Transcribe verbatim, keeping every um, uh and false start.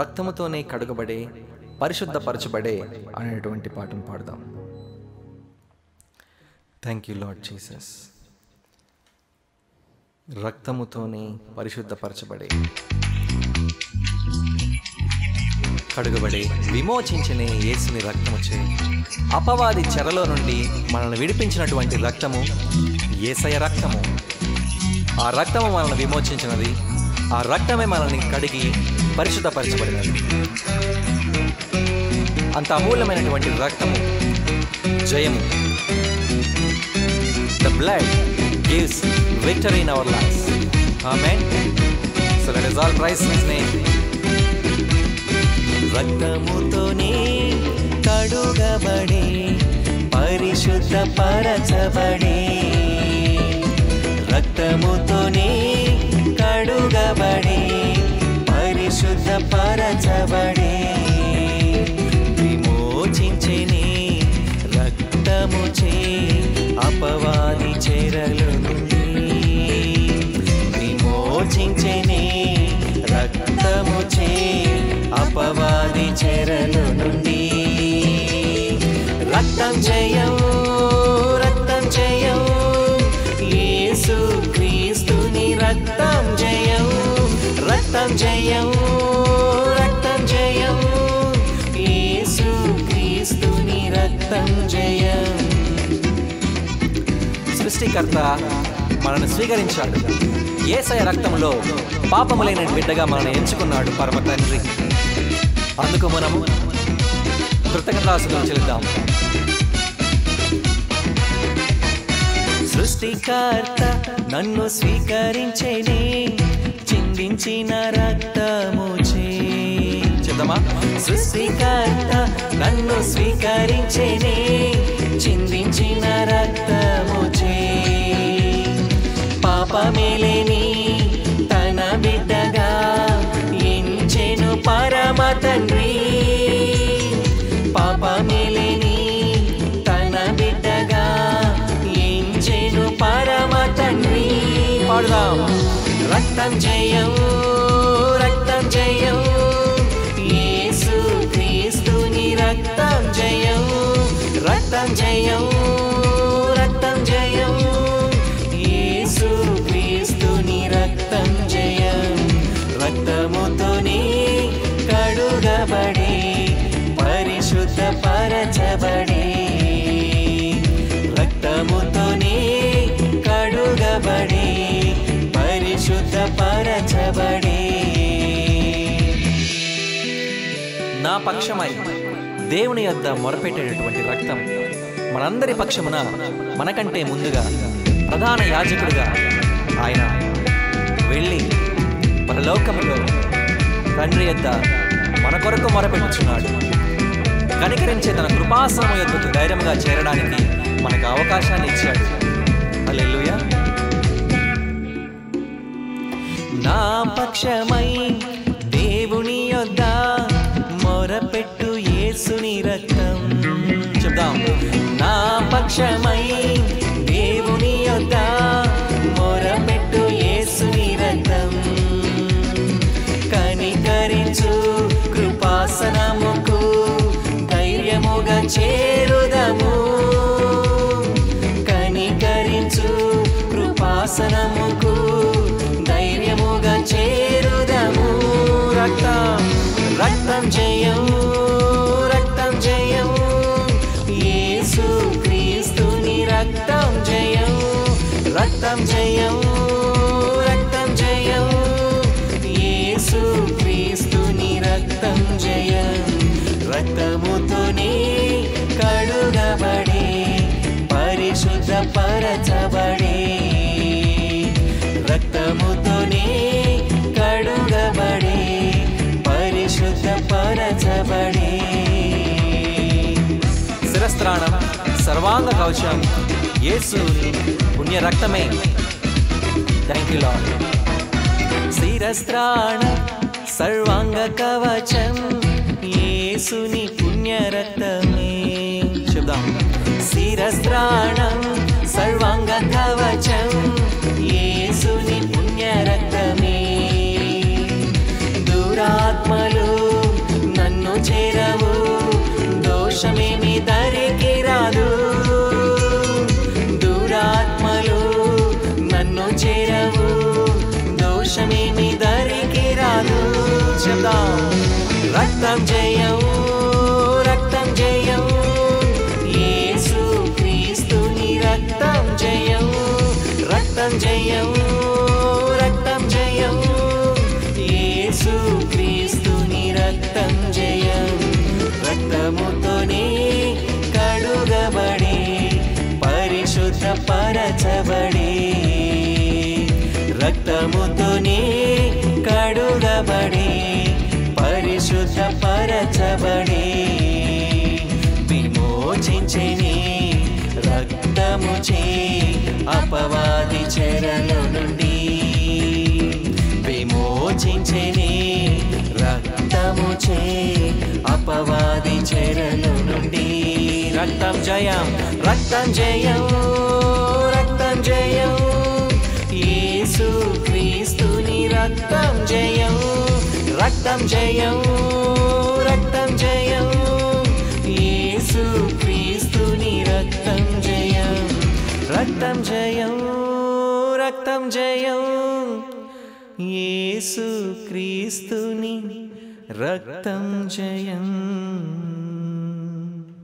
రక్తముతోనే కడుగబడే పరిశుద్ధపరచబడే అనేటువంటి పాటను పాడదాం. Thank you Lord Jesus. రక్తముతోనే పరిశుద్ధపరచబడే కడుగబడే విమోచించనే యేసుని రక్తముచే అపవాది చెరలో నుండి మనల్ని విడిపించినటువంటి రక్తము యేసయ్య రక్తము. ఆ రక్తము మనల్ని విమోచించినది. ఆ రక్తమే మనల్ని కడిగి పరిశుద్ధపరచబడినది. అంత అమూల్యమైనటువంటి రక్తము జయము. The blood gives victory in our lifes. Amen. So let us all praise his name. రక్తముతోనే కడుగబడే పరిశుద్ధపరచబడే రక్తముతోనే కడుగబడే పరిశుద్ధపరచబడే విమోచించెనే రక్తముచే అపవాది చెరలు నుండి విమోచించెనే రక్తముచే అపవాది చెరలు నుండి రక్తం జయం రక్తం జయం యేసు క్రీస్తుని రక్తం జయం రక్తం జయం రక్తం జయం యేసు క్రీస్తుని రక్తం జయం. సృష్టికర్త మనల్ని స్వీకరించాడు. యేసయ్య రక్తంలో పాపములైన బిడ్డగా మనల్ని ఎంచుకున్నాడు పరమ తండ్రి. అందుకు మనము కృతజ్ఞతాస్తుతులు చెల్లిద్దాం. సృష్టికర్త నన్ను స్వీకరించేనే చిందించిన రక్తముచే చెప్తామా. సృష్టికర్త నన్ను స్వీకరించేనే చిందించిన రక్తముచే పాపమేలేని తన బిడ్డగా ఎంచెను పరమ తండ్రి. పాపమేలేని తన బిడ్డగా ఎంచెను పరమ తండ్రి. పాడదాం. రక్తం జయం రక్తం జయం యేసు క్రీస్తుని రక్తం జయం రక్తం జయం రక్తం జయం యేసు క్రీస్తుని రక్తం జయం. రక్తముతోనే కడుగబడే పరిశుద్ధపరచబడే రక్తముతోనే కడుగబడే పరిశుద్ధపరచబడే నా పక్షమై దేవుని యొద్ద మొరపెట్టేటటువంటి రక్తం మనందరి పక్షమున మనకంటే ముందుగా ప్రధాన యాజకుడిగా ఆయన వెళ్ళి పరలోకములో తండ్రి యొద్ద మన కొరకు మొరపెట్టుచున్నాడు. కనికరించే తన కృపాసనము యొద్దకు ధైర్యంగా చేరడానికి మనకు అవకాశాన్ని ఇచ్చాడు. హల్లెలూయా. నా పక్షమై దేవుని యొద్ద మొరపెట్టు యేసుని రక్తం చెప్దాం. నా పక్షమై దేవుని యొద్ద మొరపెట్టు యేసుని రక్తం కనికరించు కృపాసనముకు ధైర్యముగా చేరుదము. కనికరించు కృపాసనముకు ధైర్యముగా చేరుదము. రక్తం రక్తం జయం రక్తం జయం యేసు క్రీస్తుని రక్తం జయం రక్తం జయం రక్తం జయం యేసు క్రీస్తుని రక్తం జయం. రక్తముతోనే కడుగబడే పరిశుద్ధపరచబడే రక్తముతోనే కడుగబడే పరిశుద్ధపరచబడే. శిరస్త్రాణం సర్వాంగ కవచం యేసు పుణ్య రక్తమే. Thank you lord. శిరస్త్రాణం సర్వాంగ కవచం యేసుని పుణ్య రక్తమే చెప్దాం. శిరస్త్రాణం సర్వాంగ కవచం యేసుని పుణ్య రక్తమే. దురాత్మలు చేరవు దోషమేమి దరికి రాదు దురాత్మలు నన్ను చేరవు దోషమేమి దరికి రాదు చెప్దాం రక్తం జయము రక్తం జయము యేసు క్రీస్తుని రక్తం జయము రక్తం జయము రక్తం జయము యేసు క్రీస్తుని రక్తం జయము రక్తముతోనే కడుగబడే పరిశుద్ధ పరచబడే రక్తముతోనే కడుగబడే పరిశుద్ధ పరచబడే విమోచించెని రక్తముచే అపవాది చెరల నుండి విమోచించెని రక్తముచే అపవాది చెరల నుండి రక్తం జయం రక్తం జయం రక్తం జయం యేసు క్రీస్తుని రక్తం జయం రక్తం జయం రక్తం జయం యేసు క్రీస్తుని రక్తం జయం రక్తం జయం రక్తం జయం యేసు క్రీస్తుని రక్తం జయం.